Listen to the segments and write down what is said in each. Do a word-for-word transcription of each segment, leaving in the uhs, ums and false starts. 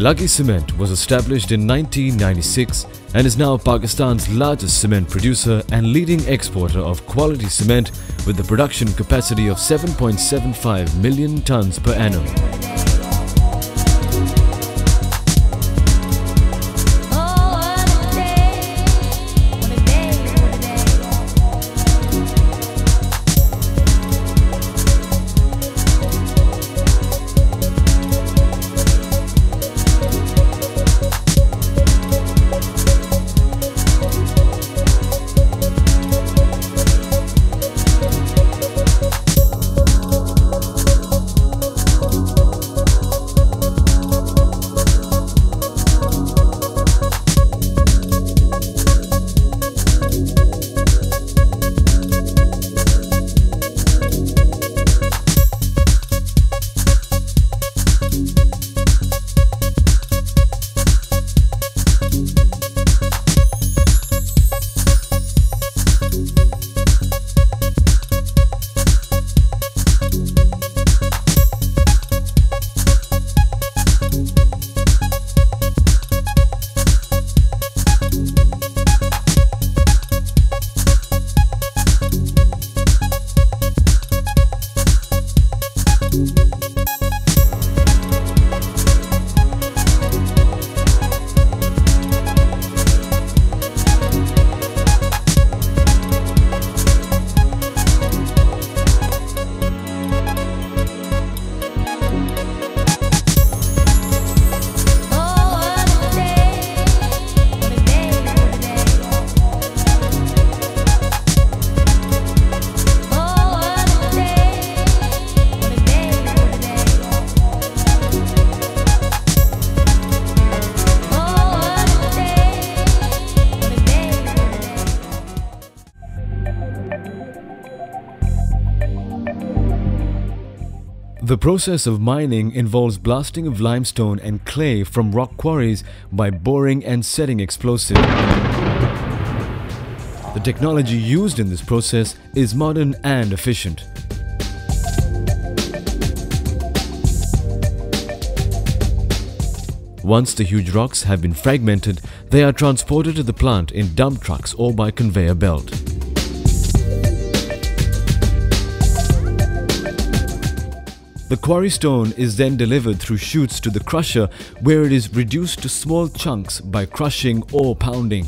Lucky Cement was established in nineteen ninety-six and is now Pakistan's largest cement producer and leading exporter of quality cement with a production capacity of seven point seven five million tons per annum. The process of mining involves blasting of limestone and clay from rock quarries by boring and setting explosive. The technology used in this process is modern and efficient. Once the huge rocks have been fragmented, they are transported to the plant in dump trucks or by conveyor belt. The quarry stone is then delivered through chutes to the crusher, where it is reduced to small chunks by crushing or pounding.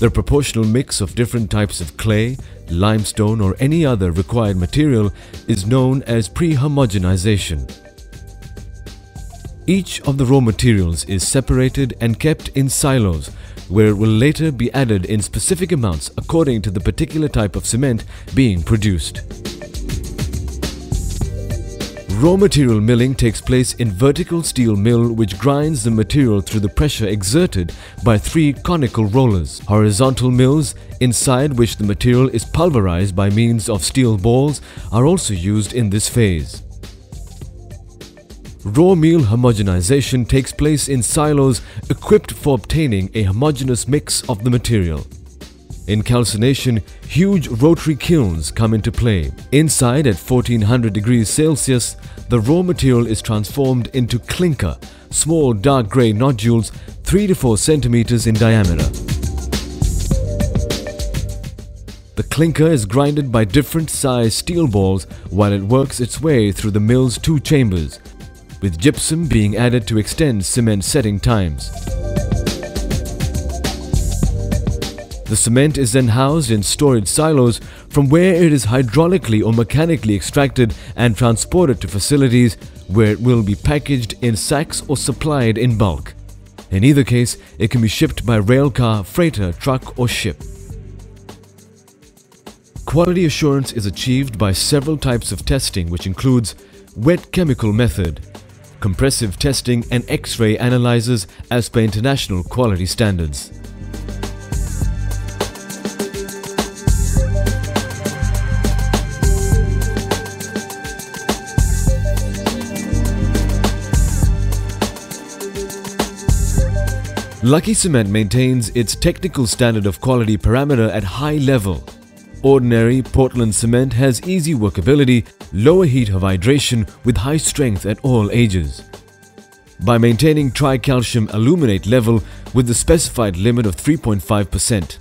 The proportional mix of different types of clay, limestone or any other required material is known as pre-homogenization. Each of the raw materials is separated and kept in silos, where it will later be added in specific amounts according to the particular type of cement being produced. Raw material milling takes place in vertical steel mill, which grinds the material through the pressure exerted by three conical rollers. Horizontal mills, inside which the material is pulverized by means of steel balls, are also used in this phase. Raw meal homogenization takes place in silos equipped for obtaining a homogeneous mix of the material. In calcination, huge rotary kilns come into play. Inside at fourteen hundred degrees Celsius, the raw material is transformed into clinker, small dark grey nodules three to four centimeters in diameter. The clinker is grinded by different size steel balls while it works its way through the mill's two chambers, with gypsum being added to extend cement setting times. The cement is then housed in storage silos from where it is hydraulically or mechanically extracted and transported to facilities where it will be packaged in sacks or supplied in bulk. In either case, it can be shipped by railcar, freighter, truck or ship. Quality assurance is achieved by several types of testing, which includes wet chemical method, compressive testing and X-ray analyzers as per international quality standards. Lucky Cement maintains its technical standard of quality parameter at high level. Ordinary Portland cement has easy workability, lower heat of hydration with high strength at all ages. By maintaining tricalcium aluminate level with the specified limit of three point five percent,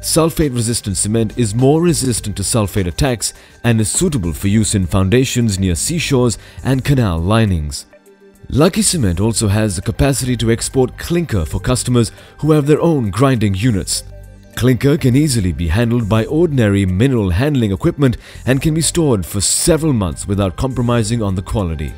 sulfate-resistant cement is more resistant to sulfate attacks and is suitable for use in foundations near seashores and canal linings. Lucky Cement also has the capacity to export clinker for customers who have their own grinding units. Clinker can easily be handled by ordinary mineral handling equipment and can be stored for several months without compromising on the quality.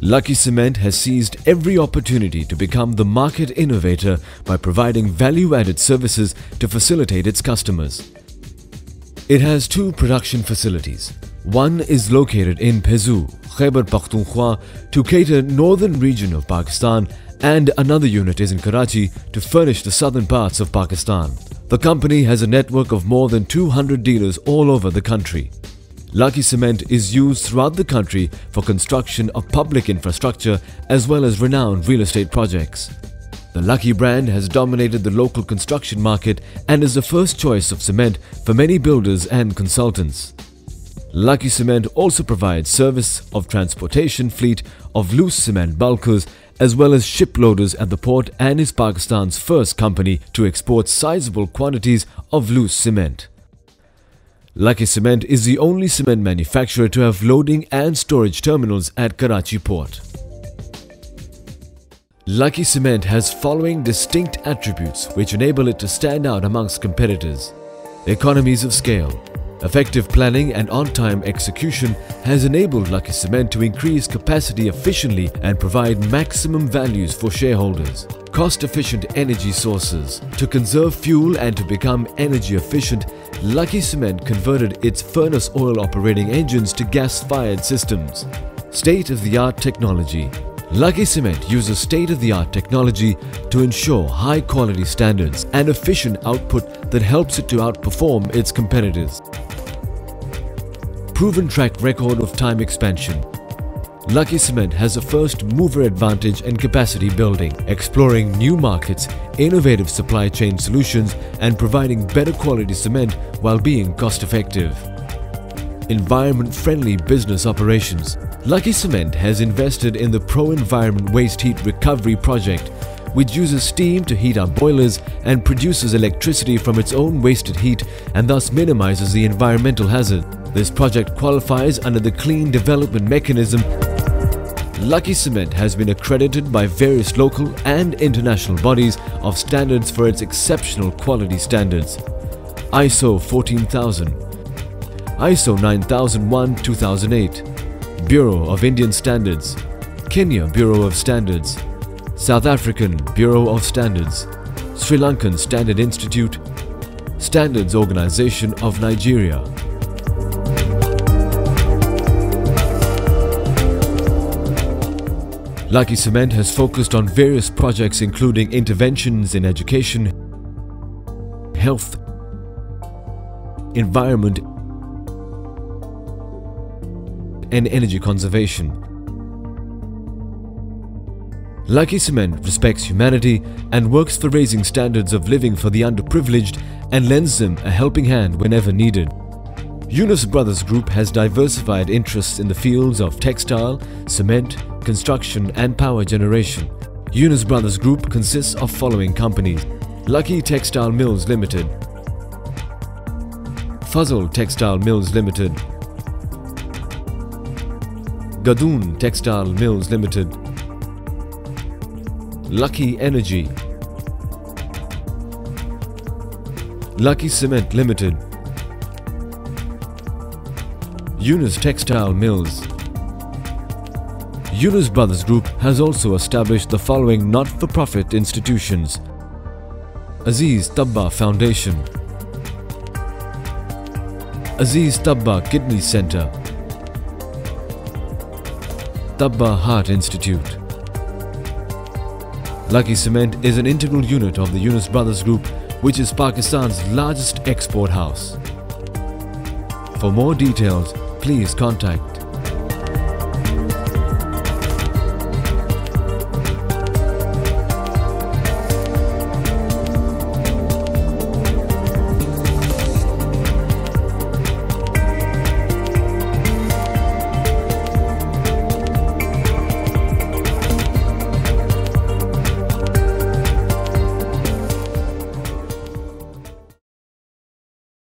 Lucky Cement has seized every opportunity to become the market innovator by providing value-added services to facilitate its customers. It has two production facilities. One is located in Pezu, Khyber Pakhtunkhwa, to cater northern region of Pakistan, and another unit is in Karachi to furnish the southern parts of Pakistan. The company has a network of more than two hundred dealers all over the country. Lucky Cement is used throughout the country for construction of public infrastructure as well as renowned real estate projects. The Lucky brand has dominated the local construction market and is the first choice of cement for many builders and consultants. Lucky Cement also provides service of transportation fleet of loose cement bulkers as well as ship loaders at the port and is Pakistan's first company to export sizable quantities of loose cement. Lucky Cement is the only cement manufacturer to have loading and storage terminals at Karachi port. Lucky Cement has following distinct attributes which enable it to stand out amongst competitors. Economies of scale. Effective planning and on-time execution has enabled Lucky Cement to increase capacity efficiently and provide maximum values for shareholders. Cost-efficient energy sources. To conserve fuel and to become energy efficient, Lucky Cement converted its furnace oil operating engines to gas-fired systems. State-of-the-art technology. Lucky Cement uses state-of-the-art technology to ensure high-quality standards and efficient output that helps it to outperform its competitors. Proven track record of time expansion. Lucky Cement has a first mover advantage in capacity building, exploring new markets, innovative supply chain solutions and providing better quality cement while being cost effective. Environment-friendly business operations. Lucky Cement has invested in the Pro-Environment Waste Heat Recovery Project, which uses steam to heat up boilers and produces electricity from its own wasted heat and thus minimizes the environmental hazard. This project qualifies under the Clean Development Mechanism. Lucky Cement has been accredited by various local and international bodies of standards for its exceptional quality standards. I S O fourteen thousand, I S O nine thousand one dash two thousand eight, Bureau of Indian Standards, Kenya Bureau of Standards, South African Bureau of Standards, Sri Lankan Standard Institute, Standards Organization of Nigeria. Lucky Cement has focused on various projects including interventions in education, health, environment and energy conservation. Lucky Cement respects humanity and works for raising standards of living for the underprivileged and lends them a helping hand whenever needed. Yunus Brothers Group has diversified interests in the fields of textile, cement, construction and power generation. Yunus Brothers Group consists of following companies: Lucky Textile Mills Limited, Fuzzle Textile Mills Limited, Gadoon Textile Mills Limited, Lucky Energy, Lucky Cement Limited, Yunus Textile Mills. Yunus Brothers Group has also established the following not-for-profit institutions: Aziz Tabba Foundation, Aziz Tabba Kidney Center, Tabba Heart Institute. Lucky Cement is an integral unit of the Yunus Brothers Group, which is Pakistan's largest export house. For more details, please contact